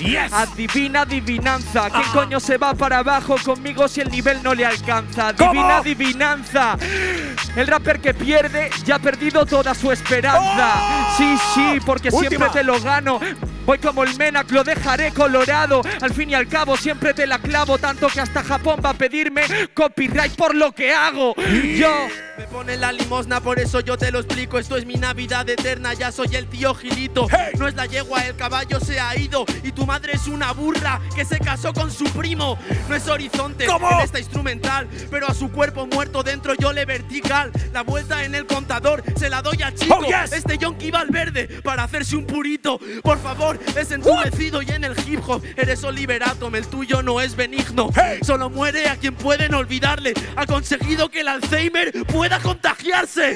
hay. Yes. Adivina adivinanza. ¿Quién coño se va para abajo conmigo si el nivel no le alcanza? Adivina adivinanza. El rapper que pierde ya ha perdido toda su esperanza. Sí, sí, porque siempre te lo gano. Voy como el Mnak, lo dejaré colorado. Al fin y al cabo siempre te la clavo, tanto que hasta Japón va a pedirme copyright por lo que hago. Yo me pone la limosna, por eso yo te lo explico. Esto es mi Navidad eterna, ya soy el tío Gilito. Hey. No es la yegua, el caballo se ha ido. Y tu madre es una burra que se casó con su primo. No es Horizonte, en esta instrumental, pero a su cuerpo muerto dentro yo le vertical. La vuelta en el contador se la doy a Chico. Este yonki va al verde para hacerse un purito. Por favor, es endurecido y en el hip hop eres Oliveratom, el tuyo no es benigno. Solo muere a quien pueden olvidarle. Ha conseguido que el Alzheimer pueda contagiarse.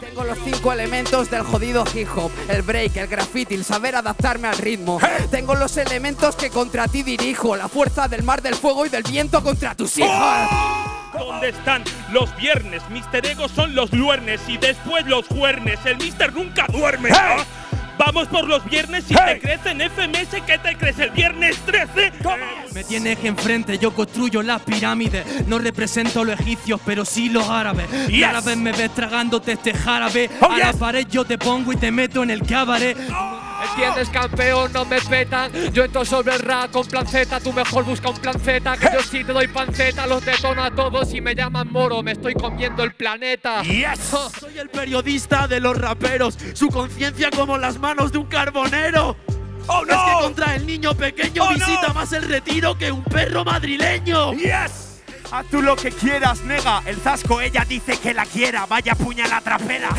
Tengo los 5 elementos del jodido hip hop: el break, el graffiti, el saber adaptarme al ritmo. Tengo los elementos que contra ti dirijo: la fuerza del mar, del fuego y del viento contra tus hijos. ¿Dónde están los viernes? Mister Ego son los luernes y después los juernes. El Mister nunca duerme. Vamos por los viernes y te crece en FMS que te crece el viernes 13. Me tienes enfrente, yo construyo las pirámides. No represento los egipcios, pero sí los árabes. Y a la vez me ves tragándote este jarabe. A la pared yo te pongo y te meto en el cabaret. ¿Entiendes, campeón? No me petan. Yo entro sobre el rap con plan Z. Tú mejor busca un plan Z, que yo sí te doy panceta. Los detono a todos y me llaman moro. Me estoy comiendo el planeta. Soy el periodista de los raperos. Su conciencia como las manos de un carbonero. Es que contra el niño pequeño visita más el retiro que un perro madrileño. Haz tú lo que quieras, nega. El Zasko, ella dice que la quiera. Vaya puñal a trapera.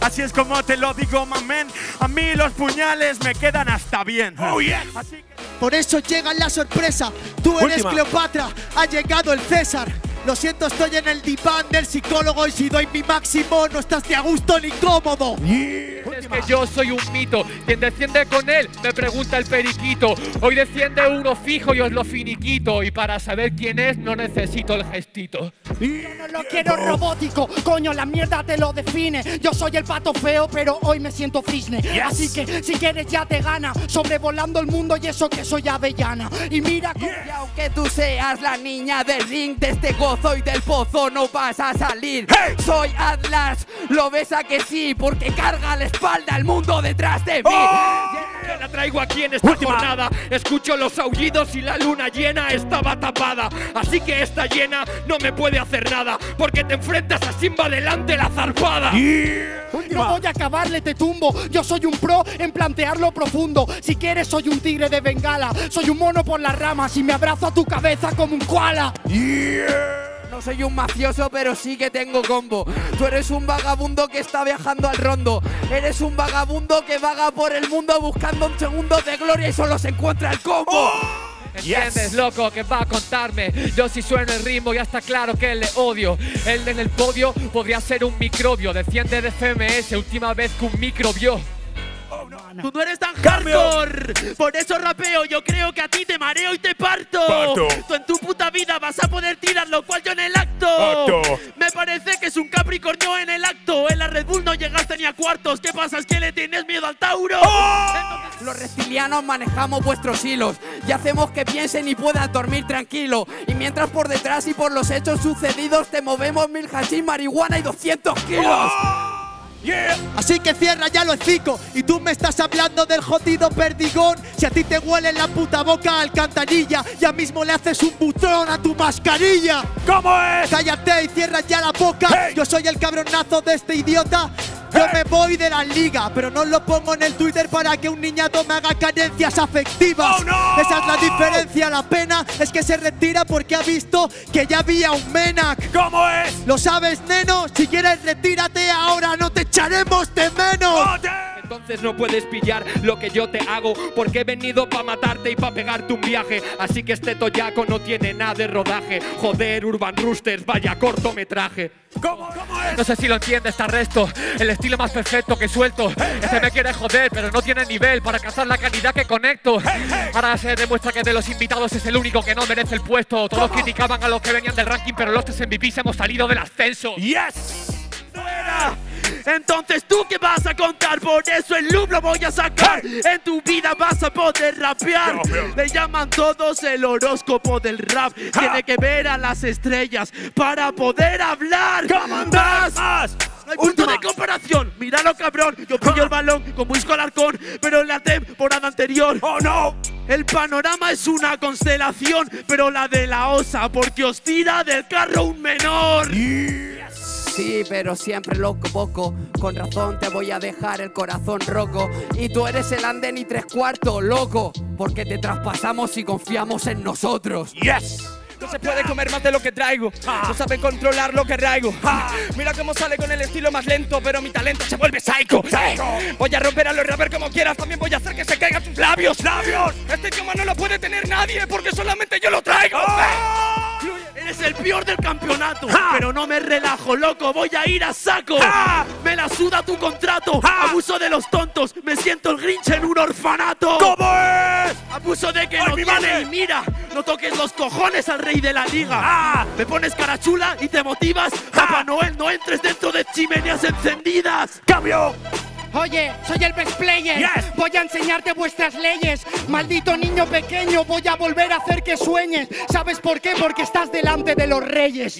Así es como te lo digo, mamen. A mí los puñales me quedan hasta bien. Así que... Por eso llega la sorpresa. Tú eres Cleopatra. Ha llegado el César. Lo siento, estoy en el diván del psicólogo y si doy mi máximo no estás ni a gusto ni cómodo. Es que yo soy un mito. Quien desciende con él, me pregunta el periquito. Hoy desciende uno fijo y os lo finiquito. Y para saber quién es no necesito el gestito. Yo no lo quiero robótico. Coño, la mierda te lo define. Yo soy el pato feo, pero hoy me siento cisne. Así que si quieres ya te gana. Sobrevolando el mundo y eso que soy avellana. Y mira cómo... Y aunque tú seas la niña del ring de este gol, soy del pozo, no vas a salir. Soy Atlas, lo ves a que sí, porque carga la espalda el mundo detrás de mí. La traigo aquí en esta jornada. Escucho los aullidos y la luna llena estaba tapada. Así que esta llena no me puede hacer nada, porque te enfrentas a Simba delante la zarpada. No voy a acabarle, te tumbo. Yo soy un pro en plantearlo profundo. Si quieres soy un tigre de Bengala. Soy un mono por las ramas y me abrazo a tu cabeza como un koala. No soy un mafioso, pero sí que tengo combo. Tú eres un vagabundo que está viajando al rondo. Eres un vagabundo que vaga por el mundo buscando un segundo de gloria y solo se encuentra el combo. ¿Entiendes, loco? ¿Qué va a contarme? Yo si sueno el ritmo ya está claro que le odio. Él en el podio podría ser un microbio. Desciende de FMS, última vez que un microbio. Tú no eres tan hardcore, por eso rapeo. Yo creo que a ti te mareo y te parto. Tú en tu puta vida vas a poder tirar lo cual yo en el acto. Me parece que es un capricornio en el acto. En la Red Bull no llegaste ni a cuartos. ¿Qué pasa? ¿Es que le tienes miedo al Tauro? Los reptilianos manejamos vuestros hilos y hacemos que piensen y puedan dormir tranquilo. Y mientras por detrás y por los hechos sucedidos te movemos 1000 hachís, marihuana y 200 kilos. Así que cierra ya los hocico. Y tú me estás hablando del jodido perdigón. Si a ti te huele en la puta boca alcantarilla, ya mismo le haces un butrón a tu mascarilla. ¿Cómo es? Cállate y cierra ya la boca. Yo soy el cabronazo de este idiota. Yo me voy de la liga, pero no lo pongo en el Twitter para que un niñato me haga carencias afectivas. Esa es la diferencia. La pena es que se retira porque ha visto que ya había un Mnak. ¿Cómo es? Lo sabes, neno. Si quieres, retírate ahora. No te echaremos de menos. Entonces no puedes pillar lo que yo te hago, porque he venido pa' matarte y pa' pegarte un viaje. Así que este toyaco no tiene nada de rodaje. Joder, Urban Roosters, vaya cortometraje. ¿Cómo es? No sé si lo entiendes, te arresto. El estilo más perfecto que suelto. Este me quiere joder, pero no tiene nivel para cazar la calidad que conecto. Ahora se demuestra que de los invitados es el único que no merece el puesto. Todos criticaban a los que venían del ranking, pero los tres MVPs hemos salido del ascenso. ¡Fuera! Entonces tú qué vas a contar, por eso el loop lo voy a sacar. En tu vida vas a poder rapear. Le llaman todos el horóscopo del rap. Tiene que ver a las estrellas para poder hablar. Más. Punto de comparación, míralo cabrón. Yo pillo el balón como Isco Alarcón, pero en la temporada anterior. ¡Oh no! El panorama es una constelación, pero la de la osa, porque os tira del carro un menor. Sí, pero siempre loco poco. Con razón te voy a dejar el corazón roco. Y tú eres el andén y 3/4, loco. Porque te traspasamos y confiamos en nosotros. ¡Yes! No se puede comer más de lo que traigo, no sabe controlar lo que arraigo. Mira cómo sale con el estilo más lento, pero mi talento se vuelve psycho. Voy a romper a los rappers como quieras, también voy a hacer que se caigan sus labios. Este idioma no lo puede tener nadie, porque solamente yo lo traigo. Eres el peor del campeonato, pero no me relajo, loco, voy a ir a saco. Me la suda tu contrato, abuso de los tontos, me siento el Grinch en un orfanato. ¿Cómo es? Abuso de que no tiene, y mira, no toques los cojones al rey de la liga. Me pones cara chula y te motivas. Papá Noel, no entres dentro de chimeneas encendidas. ¡Cambio! Oye, soy el best player, yes. Voy a enseñarte vuestras leyes. Maldito niño pequeño, voy a volver a hacer que sueñes. ¿Sabes por qué? Porque estás delante de los reyes.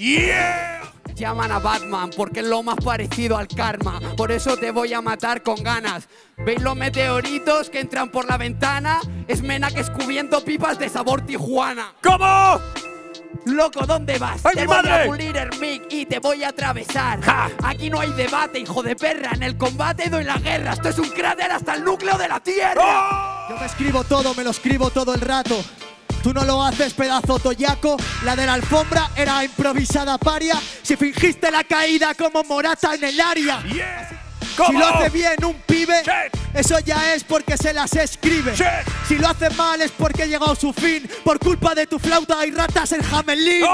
Llaman a Batman porque es lo más parecido al karma. Por eso te voy a matar con ganas. ¿Veis los meteoritos que entran por la ventana? Es Mnak escupiendo pipas de sabor Tijuana. ¿Cómo? Loco, ¿dónde vas? ¡Ay, mi madre! Te voy a pulir el mic y te voy a atravesar. Aquí no hay debate, hijo de perra. En el combate doy la guerra. Esto es un cráter hasta el núcleo de la Tierra. Yo me escribo todo, me lo escribo todo el rato. Tú no lo haces, pedazo toyaco. La de la alfombra era improvisada paria. Si fingiste la caída como Morata en el área. Si lo hace bien un pibe, eso ya es porque se las escribe. Si lo hace mal es porque ha llegado su fin. Por culpa de tu flauta hay ratas en Hamelín.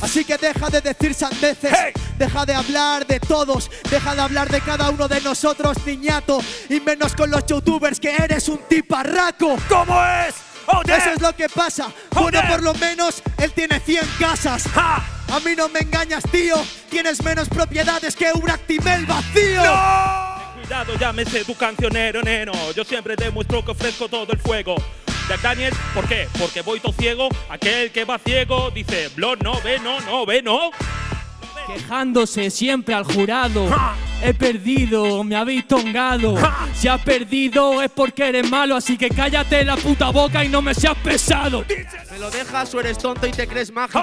Así que deja de decir sandeces, deja de hablar de todos, deja de hablar de cada uno de nosotros, niñato. Y menos con los youtubers, que eres un tiparraco. ¿Cómo es? Eso es lo que pasa. Bueno, por lo menos él tiene 100 casas. A mí no me engañas, tío. Tienes menos propiedades que un Actimel vacío. Ten cuidado, llámese tu cancionero, neno. Yo siempre demuestro que ofrezco todo el fuego. ¿Te atañes? ¿Por qué? Porque voy todo ciego. Aquel que va ciego dice, Blon, no ve, no, no ve, no. Quejándose siempre al jurado. He perdido, me habéis tongado. Si has perdido es porque eres malo, así que cállate la puta boca y no me seas pesado. Me lo dejas o eres tonto y te crees mágico.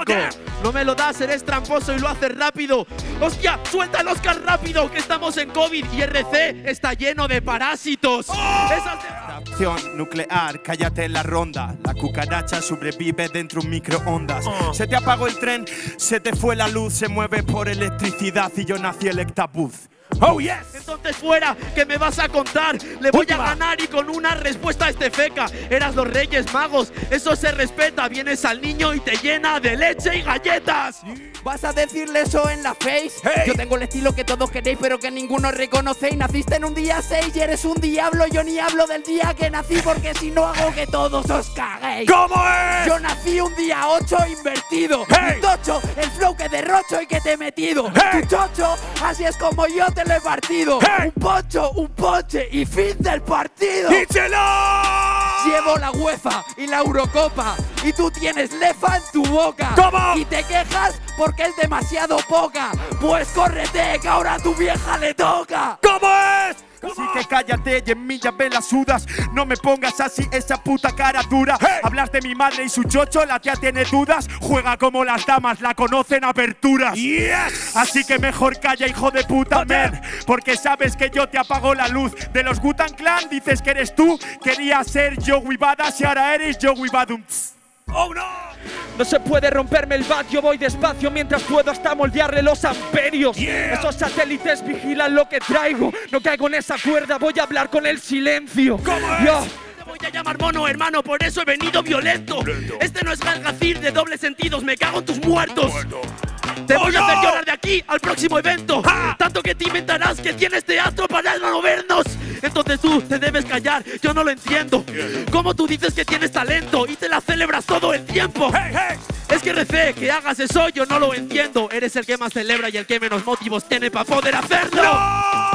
No me lo das, eres tramposo y lo haces rápido. ¡Hostia, suelta el Oscar rápido, que estamos en COVID y RC está lleno de parásitos! Acción nuclear, cállate la ronda. La cucaracha sobrevive dentro de un microondas. Se te apagó el tren, se te fue la luz, se mueve por electricidad y yo nací el Ectabuzz. ¡Oh, yes! Entonces fuera, que me vas a contar. Le voy a ganar y con una respuesta estefeca. Eras los Reyes Magos, eso se respeta. Vienes al niño y te llena de leche y galletas. ¿Vas a decirle eso en la face? Yo tengo el estilo que todos queréis, pero que ninguno reconocéis. Naciste en un día 6 y eres un diablo. Yo ni hablo del día que nací, porque si no hago que todos os caguéis. ¿Cómo es? Yo nací un día 8 invertido. Un tocho, el flow que derrocho y que te he metido. Tu chocho, así es como yo te el partido. Un pocho, un poche y fin del partido. ¡Díselo! Llevo la UEFA y la Eurocopa y tú tienes lefa en tu boca. ¿Cómo? Y te quejas porque es demasiado poca. Pues córrete, que ahora a tu vieja le toca. ¿Cómo es? Así que cállate y en mí ya me las sudas. No me pongas así esa puta cara dura. Hablas de mi madre y su chocho, la tía tiene dudas. Juega como las damas, la conocen aperturas. Así que mejor calla, hijo de puta, man. Porque sabes que yo te apago la luz. De los Gutan Clan dices que eres tú. Quería ser yo Wibada, si ahora eres yo Wibadum. ¡Oh, no! No se puede romperme el bat, yo voy despacio mientras puedo hasta moldearle los amperios. Esos satélites vigilan lo que traigo. No caigo en esa cuerda, voy a hablar con el silencio. Voy a llamar mono, hermano, por eso he venido violento. Este no es Galgacir de dobles sentidos, me cago en tus muertos. Te voy a hacer llorar de aquí al próximo evento. Tanto que te inventarás que tienes teatro para no vernos. Entonces tú te debes callar, yo no lo entiendo. ¿Cómo tú dices que tienes talento y te la celebras todo el tiempo? Es que recé que hagas eso, yo no lo entiendo. Eres el que más celebra y el que menos motivos tiene para poder hacerlo.